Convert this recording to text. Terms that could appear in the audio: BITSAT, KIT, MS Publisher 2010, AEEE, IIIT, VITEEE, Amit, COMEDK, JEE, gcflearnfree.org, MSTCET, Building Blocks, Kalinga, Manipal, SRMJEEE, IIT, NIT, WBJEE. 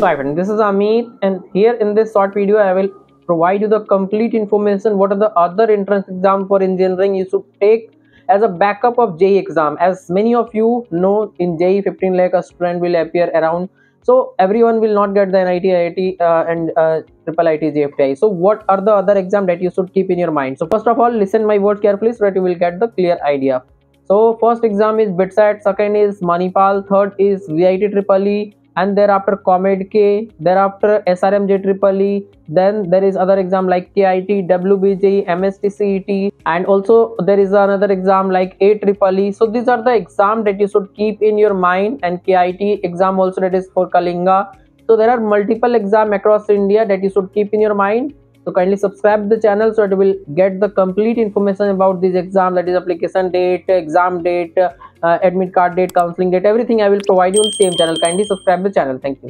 Hi friend, this is Amit, and here in this short video I will provide you the complete information what are the other entrance exam for engineering you should take as a backup of JEE exam. As many of you know, in JEE 15 lakh a student will appear around, so everyone will not get the NIT, IIT and IIIT JFTI. So what are the other exam that you should keep in your mind? So first of all, listen my words carefully so that you will get the clear idea. So first exam is BITSAT, second is Manipal, third is VITEEE, and thereafter COMEDK, thereafter SRMJEEE, then there is other exam like KIT, WBJEE, MSTCET, and also there is another exam like AEEE. So these are the exam that you should keep in your mind, and KIT exam also, that is for Kalinga. So there are multiple exam across India that you should keep in your mind. So kindly subscribe the channel so that you will get the complete information about this exam, that is application date, exam date, admit card date, counseling date, everything I will provide you on the same channel. Kindly subscribe the channel. Thank you.